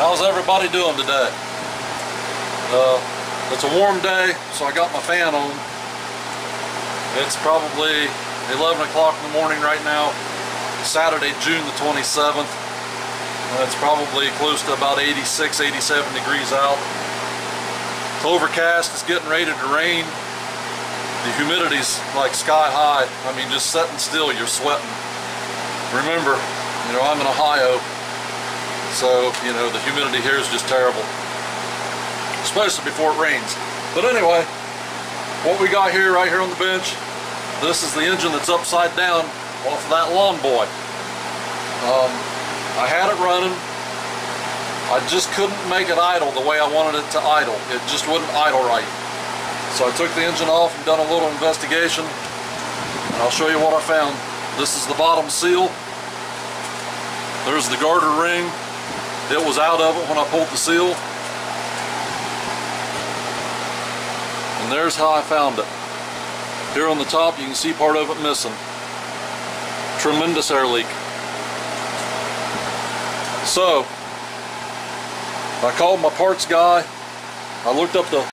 How's everybody doing today? It's a warm day, so I got my fan on. It's probably 11 o'clock in the morning right now, Saturday, June the 27th. It's probably close to about 86, 87 degrees out. It's overcast, it's getting ready to rain. The humidity's like sky high. I mean, just sitting still, you're sweating. Remember, you know, I'm in Ohio, so, you know, the humidity here is just terrible, especially before it rains. But anyway, what we got here, right here on the bench, this is the engine that's upside down off of that Lawn Boy. I had it running. I just couldn't make it idle the way I wanted it to idle. It just wouldn't idle right. So I took the engine off and done a little investigation, and I'll show you what I found. This is the bottom seal. There's the garter ring. It was out of it when I pulled the seal. And there's how I found it. Here on the top you can see part of it missing. Tremendous air leak. So I called my parts guy. I looked up the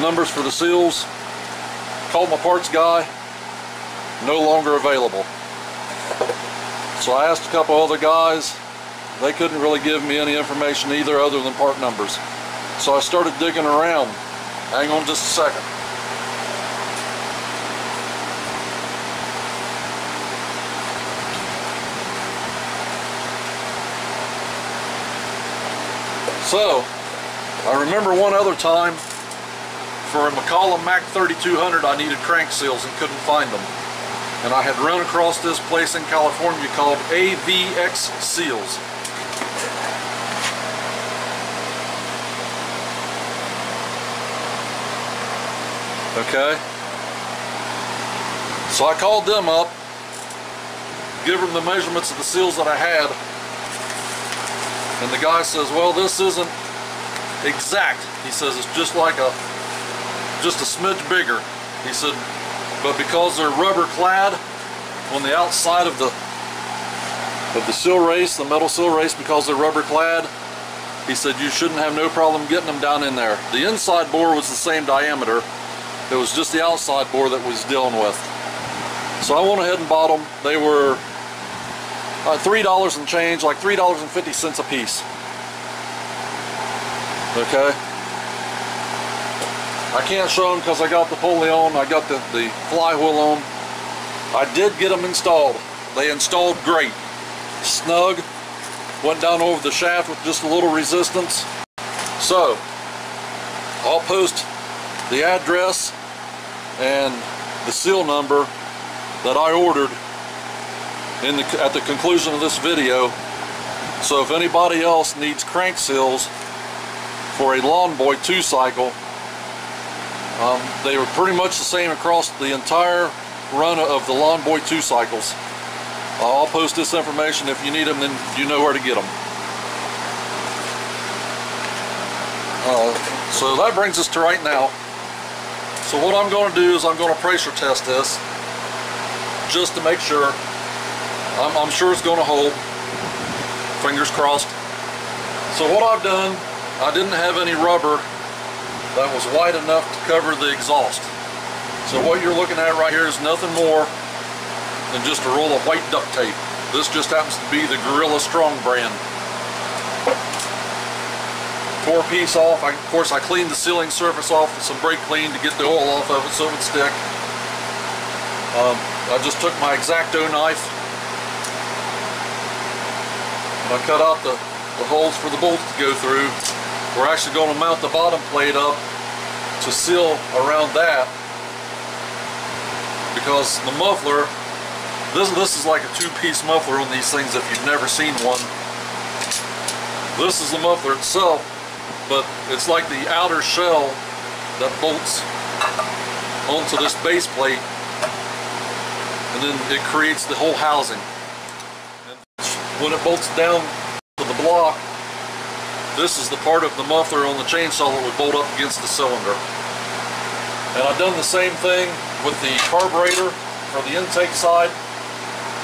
numbers for the seals, called my parts guy, no longer available. So I asked a couple other guys, they couldn't really give me any information either other than part numbers. So I started digging around. Hang on just a second. So, I remember one other time, for a McCulloch Mac 3200, I needed crank seals and couldn't find them. And I had run across this place in California called AVX Seals. Okay. So I called them up, give them the measurements of the seals that I had, and the guy says, well, this isn't exact. He says, it's just like a smidge bigger. He said, but because they're rubber clad on the outside of the seal race, the metal seal race, because they're rubber clad, he said, you shouldn't have no problem getting them down in there. The inside bore was the same diameter. It was just the outside bore that was dealing with. So I went ahead and bought them. They were $3 and change, like $3.50 a piece. Okay. I can't show them because I got the pulley on, I got the flywheel on. I did get them installed. They installed great. Snug. Went down over the shaft with just a little resistance. So, I'll post the address and the seal number that I ordered in at the conclusion of this video. So if anybody else needs crank seals for a Lawn Boy 2-cycle, they were pretty much the same across the entire run of the Lawn Boy 2 cycles. I'll post this information. If you need them, then you know where to get them. So that brings us to right now. So what I'm going to do is I'm going to pressure test this just to make sure. I'm sure it's going to hold. Fingers crossed. So what I've done, I didn't have any rubber that was wide enough to cover the exhaust. So what you're looking at right here is nothing more than just a roll of white duct tape. This just happens to be the Gorilla Strong brand. Tore a piece off. Of course, I cleaned the sealing surface off with some brake clean to get the oil off of it so it would stick. I just took my X-Acto knife and I cut out the holes for the bolts to go through. We're actually going to mount the bottom plate up to seal around that, because the muffler, this is like a two-piece muffler on these things if you've never seen one. This is the muffler itself, but it's like the outer shell that bolts onto this base plate, and then it creates the whole housing. And when it bolts down to the block, this is the part of the muffler on the chainsaw that would bolt up against the cylinder. And I've done the same thing with the carburetor for the intake side.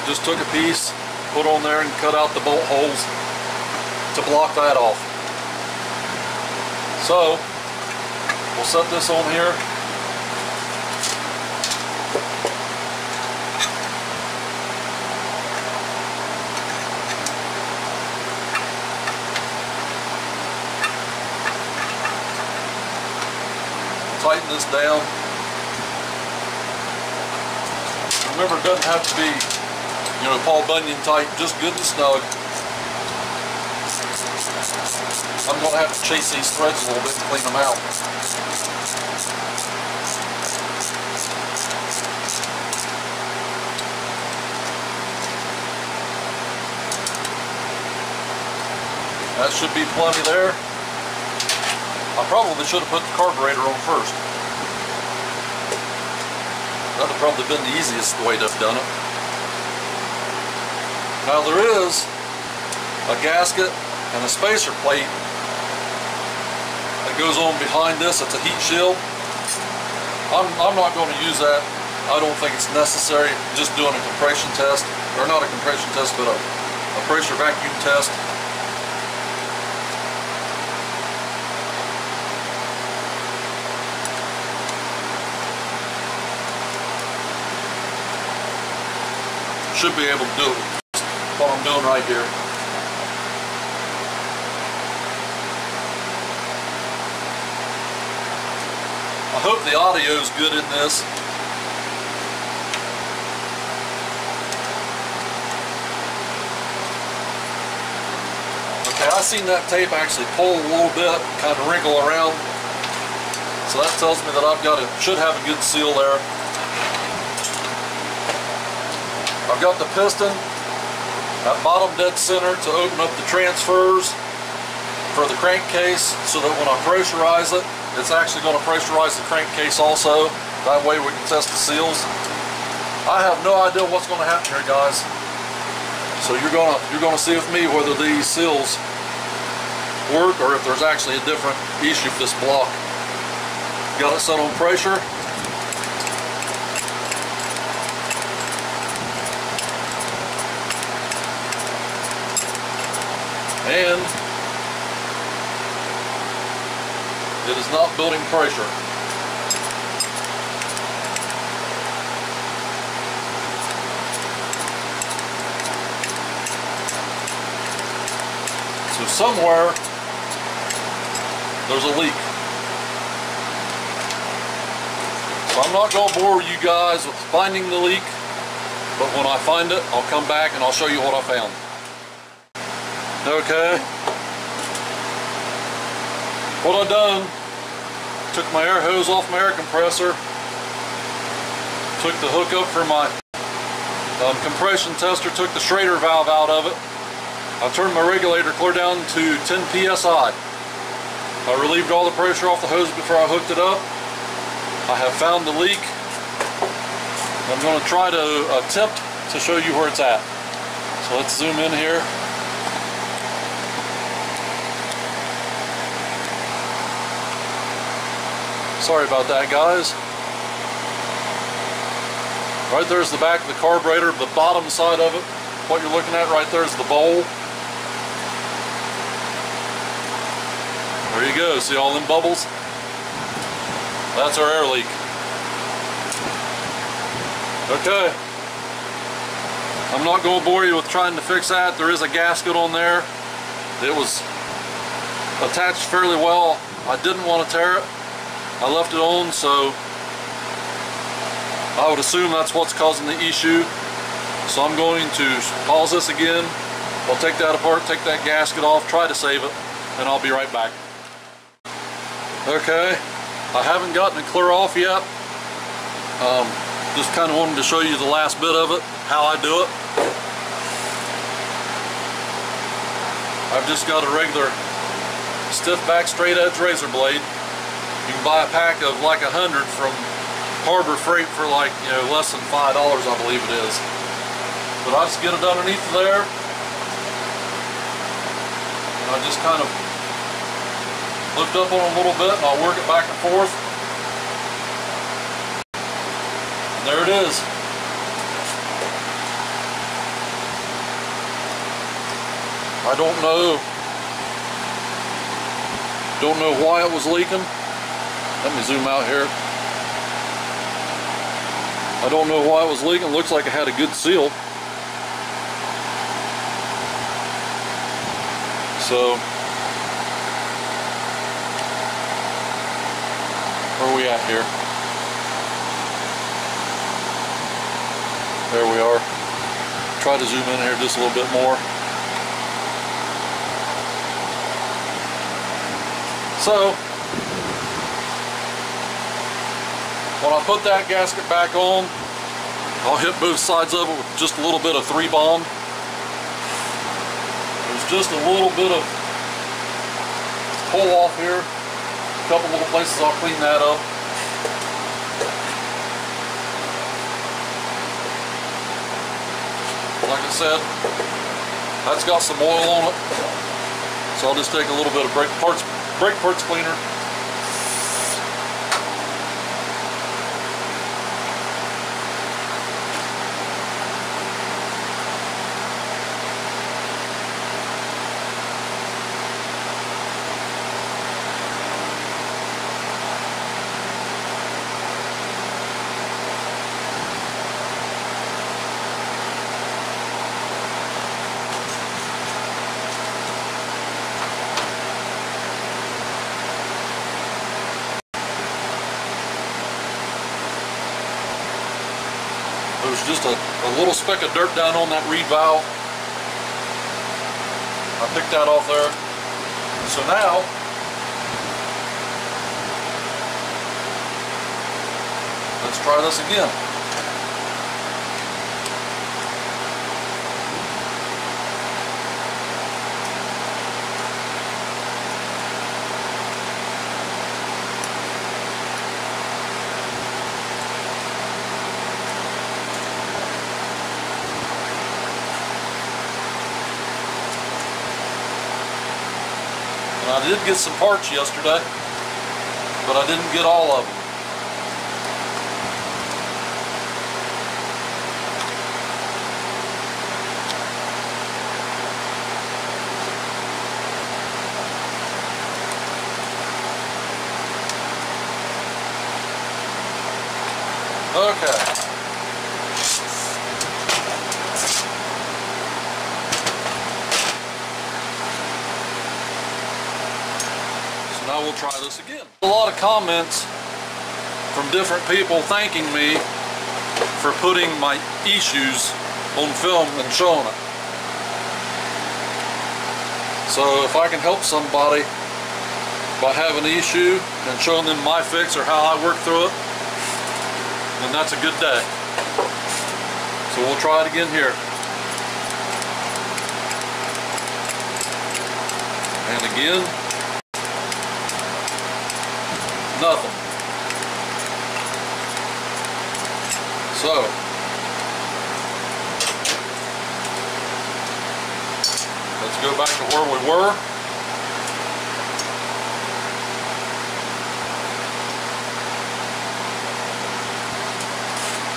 Just took a piece, put on there, and cut out the bolt holes to block that off. So we'll set this on here. Tighten this down. Remember, it doesn't have to be, you know, Paul Bunyan tight, just good and snug. I'm going to have to chase these threads a little bit to clean them out. That should be plenty there. I probably should have put the carburetor on first. That would have probably been the easiest way to have done it. Now there is a gasket and a spacer plate that goes on behind this. It's a heat shield. I'm not going to use that. I don't think it's necessary. I'm just doing a compression test, or not a compression test, but a pressure vacuum test. Should be able to do it. That's what I'm doing right here. I hope the audio is good in this. Okay, I've seen that tape actually pull a little bit, kind of wrinkle around. So that tells me that I've got it. Should have a good seal there. I've got the piston at bottom dead center to open up the transfers for the crankcase, so that when I pressurize it, it's actually going to pressurize the crankcase also. That way we can test the seals. I have no idea what's going to happen here, guys. So you're going to see with me whether these seals work or if there's actually a different issue with this block. Got it set on pressure. And it is not building pressure. So somewhere there's a leak. So I'm not going to bore you guys with finding the leak, but when I find it, I'll come back and I'll show you what I found. Okay, what I done, took my air hose off my air compressor, took the hook up for my compression tester, took the Schrader valve out of it, I turned my regulator clear down to 10 psi. I relieved all the pressure off the hose before I hooked it up. I have found the leak. I'm going to try to attempt to show you where it's at. So let's zoom in here. Sorry about that, guys. Right there's the back of the carburetor, the bottom side of it. What you're looking at right there is the bowl. There you go. See all them bubbles? That's our air leak. Okay. I'm not going to bore you with trying to fix that. There is a gasket on there. It was attached fairly well. I didn't want to tear it. I left it on, so I would assume that's what's causing the issue. So I'm going to pause this again. I'll take that apart, take that gasket off, try to save it, and I'll be right back. Okay, I haven't gotten it clear off yet. Just kind of wanted to show you the last bit of it, how I do it. I've just got a regular stiff back straight edge razor blade. You can buy a pack of like 100 from Harbor Freight for like, you know, less than $5, I believe it is. But I just get it underneath there. And I just kind of lift up on it a little bit and I'll work it back and forth. And there it is. I don't know Don't know why it was leaking. Let me zoom out here. I don't know why it was leaking. Looks like it had a good seal. So, where are we at here? There we are. Try to zoom in here just a little bit more. So, when I put that gasket back on, I'll hit both sides of it with just a little bit of three-bond. There's just a little bit of pull off here. A couple little places I'll clean that up. Like I said, that's got some oil on it, so I'll just take a little bit of brake parts cleaner. Just a little speck of dirt down on that reed valve. I picked that off there. So now, let's try this again. I did get some parts yesterday, but I didn't get all of them. We'll try this again. A lot of comments from different people thanking me for putting my issues on film and showing it. So if I can help somebody by having an issue and showing them my fix or how I work through it, then that's a good day. So we'll try it again here. And again. Nothing. So, let's go back to where we were.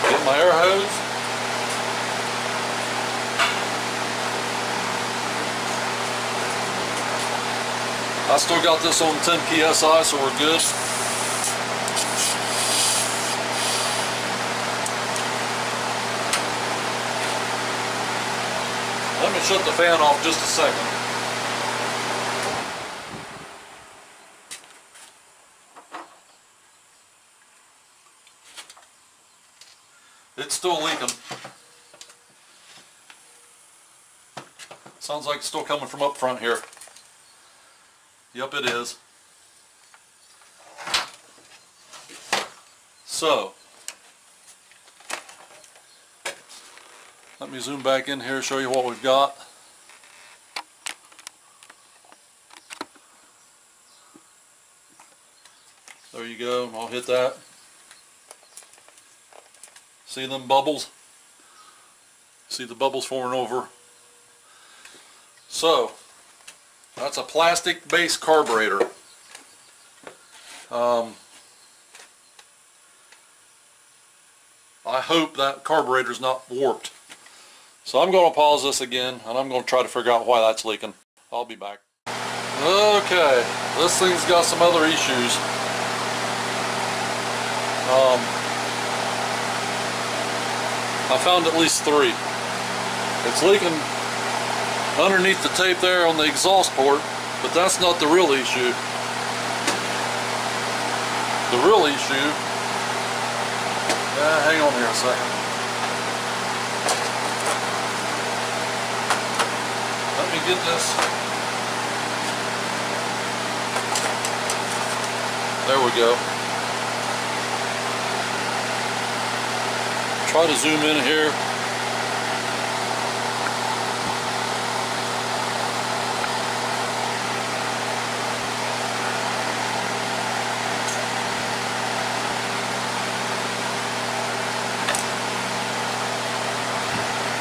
Get my air hose. I still got this on 10 PSI, so we're good. Let me shut the fan off just a second. It's still leaking. Sounds like it's still coming from up front here. Yep, it is. So, let me zoom back in here, show you what we've got. There you go, I'll hit that. See them bubbles? See the bubbles forming over? So, that's a plastic base carburetor. I hope that carburetor's not warped. So I'm going to pause this again, and I'm going to try to figure out why that's leaking. I'll be back. Okay, this thing's got some other issues. I found at least three. It's leaking underneath the tape there on the exhaust port, but that's not the real issue. The real issue, hang on here a second. Let me get this. There we go. Try to zoom in here.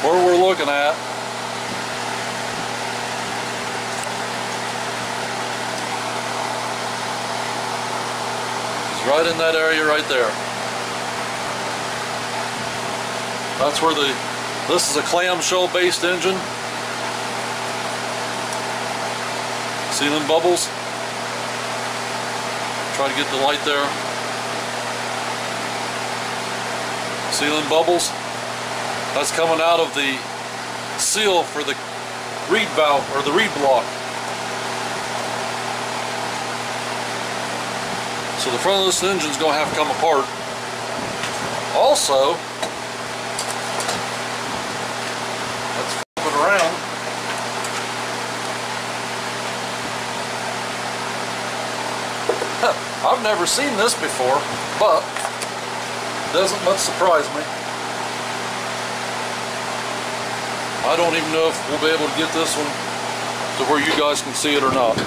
Where we're looking at is right in that area right there. That's where this is a clamshell based engine. See them bubbles? Try to get the light there. See them bubbles? That's coming out of the seal for the reed valve or the reed block. So the front of this engine's gonna have to come apart. Also, I've never seen this before, but it doesn't much surprise me. I don't even know if we'll be able to get this one to where you guys can see it or not.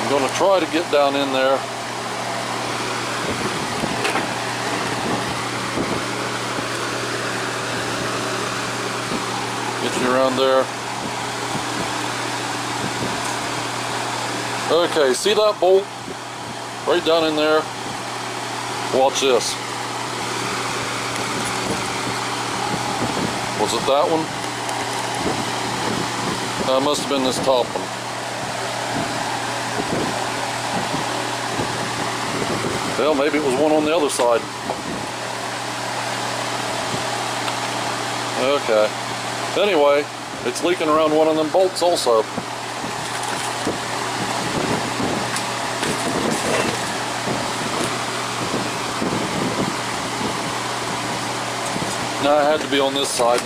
I'm going to try to get down in there. Around there. Okay, see that bolt right down in there? Watch this. Was it that one? That must have been this top one. Well, maybe it was one on the other side. Okay. Anyway, it's leaking around one of them bolts also. Now it had to be on this side.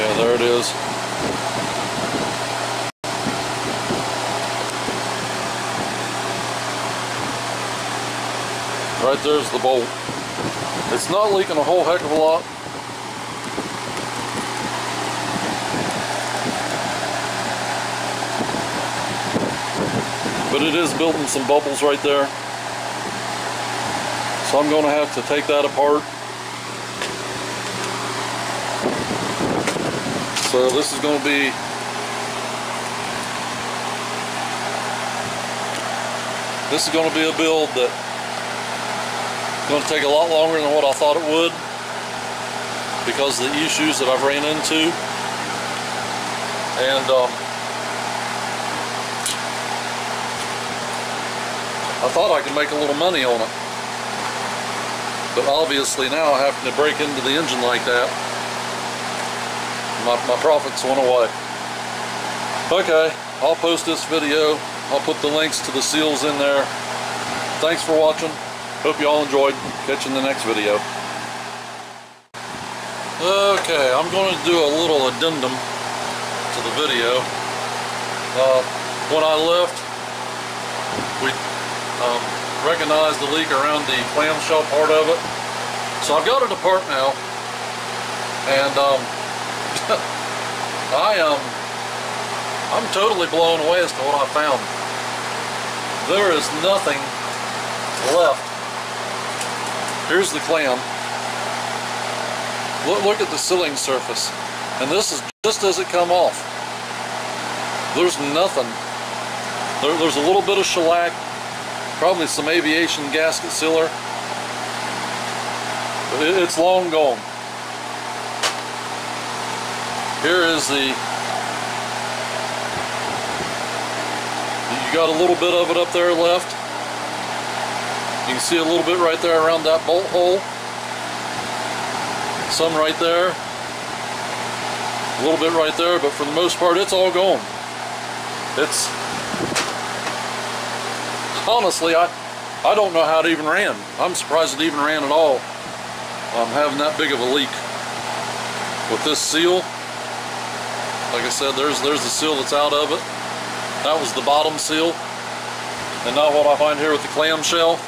Yeah, there it is. Right there's the bolt. It's not leaking a whole heck of a lot. But it is building some bubbles right there. So I'm going to have to take that apart. So this is going to be a build that going to take a lot longer than what I thought it would because of the issues that I've ran into, and I thought I could make a little money on it, but obviously now having to break into the engine like that, my profits went away. Okay, I'll post this video. I'll put the links to the seals in there. Thanks for watching. Hope you all enjoyed. Catch you in the next video. Okay, I'm going to do a little addendum to the video. When I left, we recognized the leak around the clamshell part of it. So I've got it apart now, and I'm totally blown away as to what I found. There is nothing left Here's the clam. Look at the sealing surface. And this is just doesn't come off. There's nothing. There's a little bit of shellac, probably some aviation gasket sealer. But it's long gone. Here is the, you got a little bit of it up there left. You can see a little bit right there around that bolt hole. Some right there. A little bit right there, but for the most part, it's all gone. It's, honestly, I don't know how it even ran. I'm surprised it even ran at all. I'm having that big of a leak. With this seal, like I said, there's the seal that's out of it. That was the bottom seal. And now what I find here with the clamshell.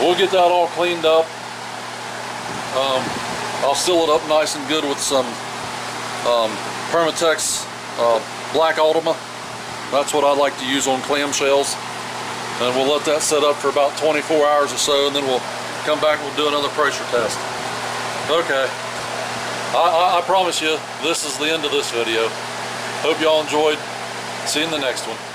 We'll get that all cleaned up. I'll seal it up nice and good with some Permatex Black Ultima. That's what I like to use on clamshells. And we'll let that set up for about 24 hours or so, and then we'll come back and we'll do another pressure test. Okay. I promise you, this is the end of this video. Hope y'all enjoyed. See you in the next one.